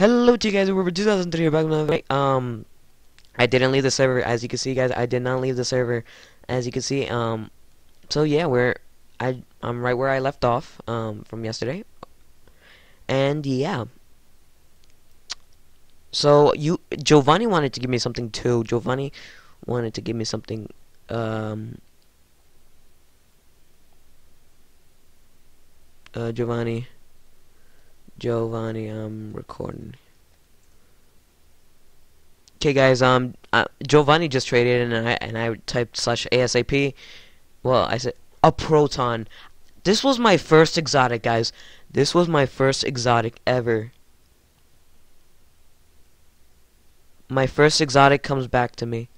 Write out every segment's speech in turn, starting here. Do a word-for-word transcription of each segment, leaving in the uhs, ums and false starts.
Hello to you guys, Weird Bread two thousand three here, back another way. Um, I didn't leave the server, as you can see, guys. I did not leave the server, as you can see. Um, so yeah, we're I I'm right where I left off um from yesterday, and yeah. So you Giovanni wanted to give me something too. Giovanni wanted to give me something. Um. Uh, Giovanni. Giovanni, I'm recording. Okay, guys. Um, uh, Giovanni just traded, and I and I typed slash ASAP. Well, I said a proton. This was my first exotic, guys. This was my first exotic ever. My first exotic comes back to me.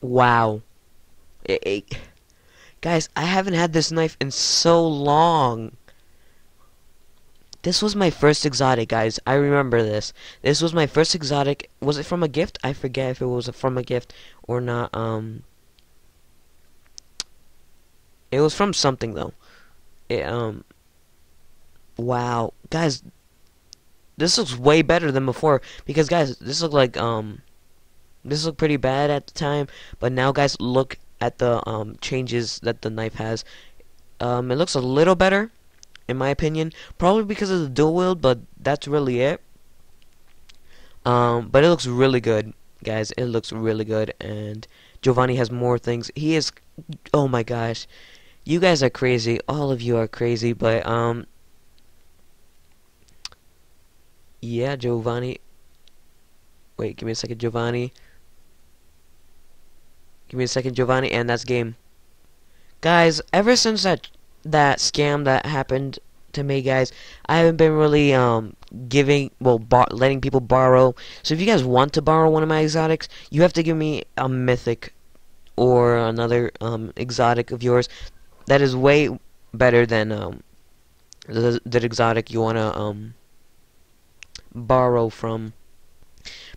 Wow. It, it, guys, I haven't had this knife in so long. This was my first exotic, guys. I remember this. This was my first exotic. Was it from a gift? I forget if it was from a gift or not. Um, It was from something, though. It, um, wow. Guys, this looks way better than before. Because, guys, this looked like, um... this looked pretty bad at the time, but now, guys, look at the um, changes that the knife has. Um, it looks a little better, in my opinion, probably because of the dual wield, but that's really it. Um, but it looks really good, guys. It looks really good, and Giovanni has more things. He is, oh my gosh, you guys are crazy. All of you are crazy, but um, yeah, Giovanni. Wait, give me a second, Giovanni. Give me a second, Giovanni, and that's game. Guys, ever since that that scam that happened to me, guys, I haven't been really um giving, well, bar letting people borrow. So if you guys want to borrow one of my exotics, you have to give me a mythic or another um exotic of yours that is way better than um the, the exotic you wanna um borrow from.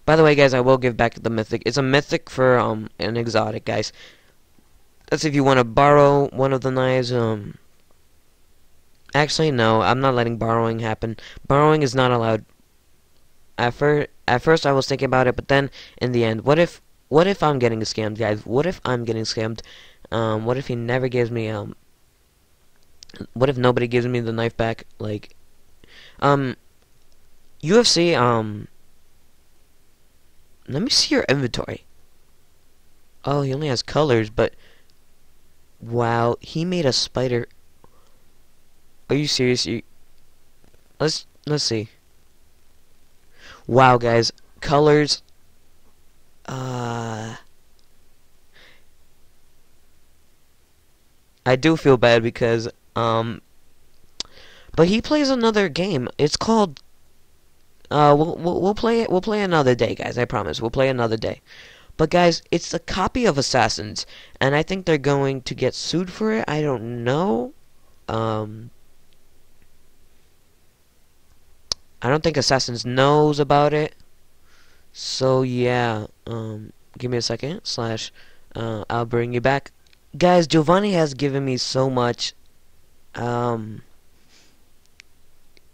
By the way, guys, I will give back the mythic. It's a mythic for um an exotic, guys. That's if you want to borrow one of the knives. Um, actually, no, I'm not letting borrowing happen. Borrowing is not allowed. At first, at first, I was thinking about it, but then in the end, what if, what if I'm getting scammed, guys? What if I'm getting scammed? Um, what if he never gives me um? What if nobody gives me the knife back? Like, um, U F C um. Let me see your inventory. Oh, he only has colors, but... wow, he made a spider. Are you serious? You... Let's, let's see. Wow, guys. Colors. Uh... I do feel bad because, um... but he plays another game. It's called... Uh, we'll, we'll we'll play it. We'll play another day, guys. I promise. We'll play another day. But guys, it's a copy of Assassins, and I think they're going to get sued for it. I don't know. Um, I don't think Assassins knows about it. So yeah. Um, give me a second. Slash. Uh, I'll bring you back, guys. Giovanni has given me so much. Um.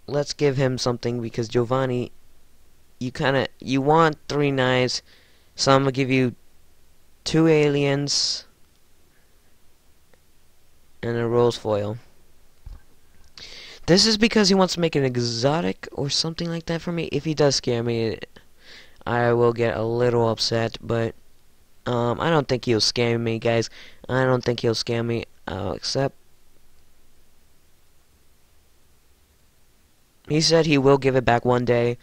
Let's give him something, because Giovanni, you kind of, you want three knives, so I'm going to give you two aliens and a rose foil. This is because he wants to make an exotic or something like that for me. If he does scare me, I will get a little upset, but um, I don't think he'll scam me, guys. I don't think he'll scam me, I'll accept. He said he will give it back one day.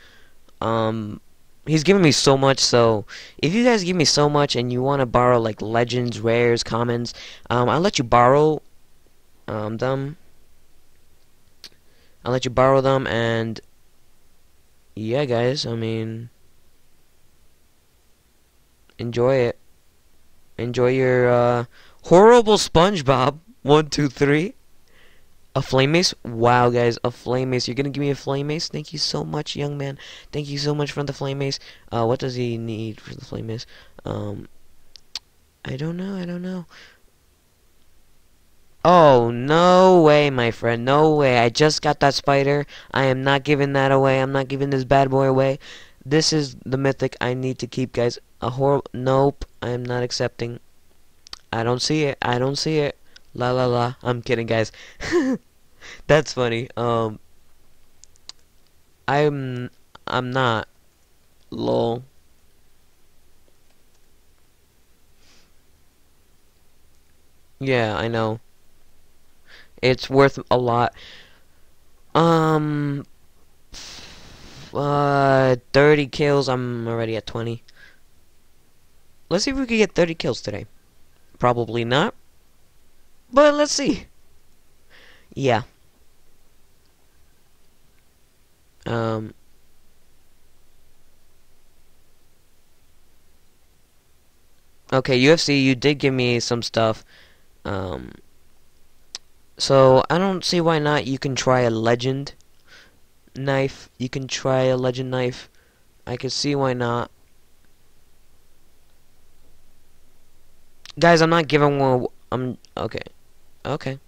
Um, he's given me so much, so if you guys give me so much and you want to borrow like legends, rares, commons, um, I'll let you borrow um, them. I'll let you borrow them, and yeah, guys. I mean, enjoy it. Enjoy your uh, horrible SpongeBob one two three. A flame mace? Wow, guys, a flame mace. You're gonna give me a flame mace? Thank you so much, young man. Thank you so much for the flame mace. Uh, what does he need for the flame mace? Um, I don't know, I don't know. Oh, no way, my friend, no way. I just got that spider. I am not giving that away. I'm not giving this bad boy away. This is the mythic I need to keep, guys. A horrible... Nope, I am not accepting. I don't see it. I don't see it. La la la. I'm kidding, guys. That's funny. Um, I'm... I'm not. Lol. Yeah, I know. It's worth a lot. Um, uh, thirty kills. I'm already at twenty. Let's see if we can get thirty kills today. Probably not, but let's see. Yeah. Um. Okay, U F C, you did give me some stuff. Um. So, I don't see why not. You can try a legend knife. You can try a legend knife. I can see why not. Guys, I'm not giving one. I'm... Okay. Okay.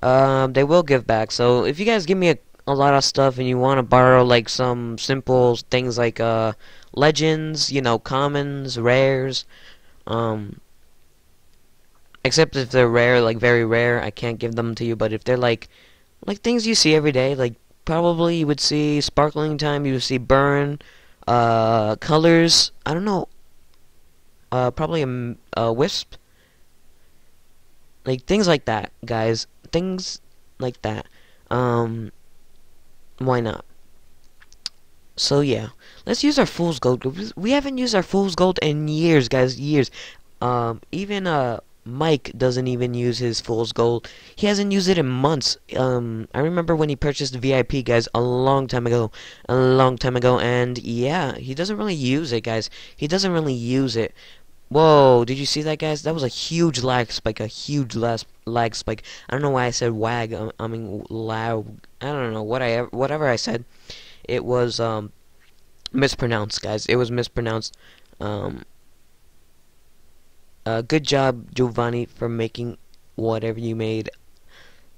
Um, they will give back. So, if you guys give me a, a lot of stuff and you want to borrow, like, some simple things like, uh, legends, you know, commons, rares, um... except if they're rare, like very rare, I can't give them to you. But if they're like, like things you see every day, like probably you would see sparkling time, you would see burn, uh, colors. I don't know. Uh, probably a, a wisp. Like things like that, guys. Things like that. Um, why not? So yeah, let's use our fool's gold. We haven't used our fool's gold in years, guys. Years. Um, even uh. Mike doesn't even use his fool's gold. He hasn't used it in months. Um, I remember when he purchased V I P, guys, a long time ago. A long time ago, and yeah, he doesn't really use it, guys. He doesn't really use it. Whoa, did you see that, guys? That was a huge lag spike, a huge lag spike. I don't know why I said wag. I, I mean, loud. I don't know what I whatever I said. It was um mispronounced, guys. It was mispronounced. Um. Uh, good job, Giovanni, for making whatever you made.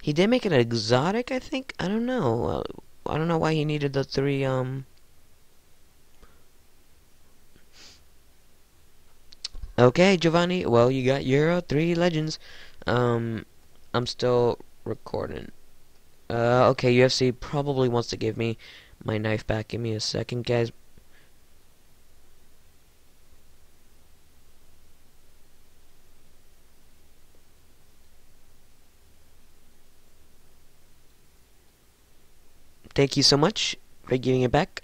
He did make an exotic, I think. I don't know. Uh, I don't know why he needed the three. Um. Okay, Giovanni. Well, you got your uh, three legends. Um, I'm still recording. Uh, okay, U F C probably wants to give me my knife back. Give me a second, guys. Thank you so much for giving it back.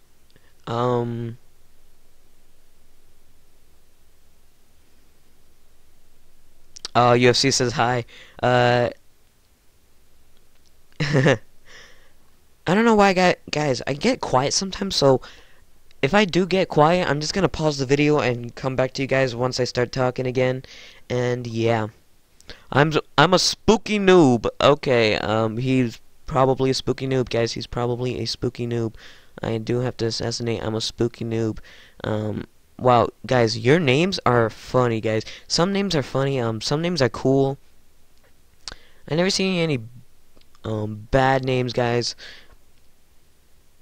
Um, oh, U F C says hi. Uh, I don't know why, I got, guys. I get quiet sometimes, so if I do get quiet, I'm just gonna pause the video and come back to you guys once I start talking again. And yeah, I'm I'm a spooky noob. Okay, um, he's. Probably a spooky noob, guys. He's probably a spooky noob. I do have to assassinate. I'm a spooky noob. Um, wow, guys, your names are funny, guys. Some names are funny. Um, some names are cool. I never seen any um bad names, guys.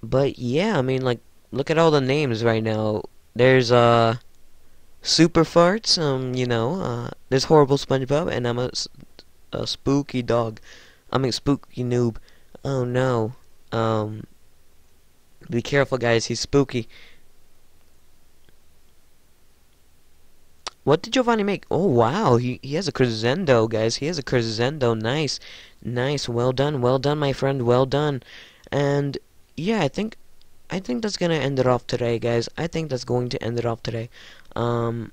But yeah, I mean, like, look at all the names right now. There's uh super farts. Um, you know, uh, there's horrible SpongeBob, and I'm a, a spooky dog. I'm a spooky noob. Oh no. Um be careful, guys, he's spooky. What did Giovanni make? Oh wow, he he has a crescendo, guys. He has a crescendo. Nice. Nice. Well done. Well done, my friend. Well done. And yeah, I think I think that's going to end it off today, guys. I think that's going to end it off today. Um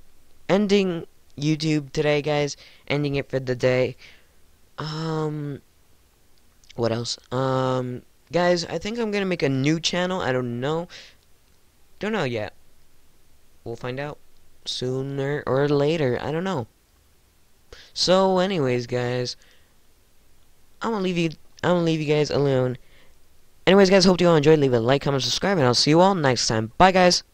ending YouTube today, guys. Ending it for the day. Um What else? Um, guys, I think I'm gonna make a new channel. I don't know. Don't know yet. We'll find out sooner or later. I don't know. So, anyways, guys, I'm gonna leave you. I'm gonna leave you guys alone. Anyways, guys, hope you all enjoyed. Leave a like, comment, subscribe, and I'll see you all next time. Bye, guys.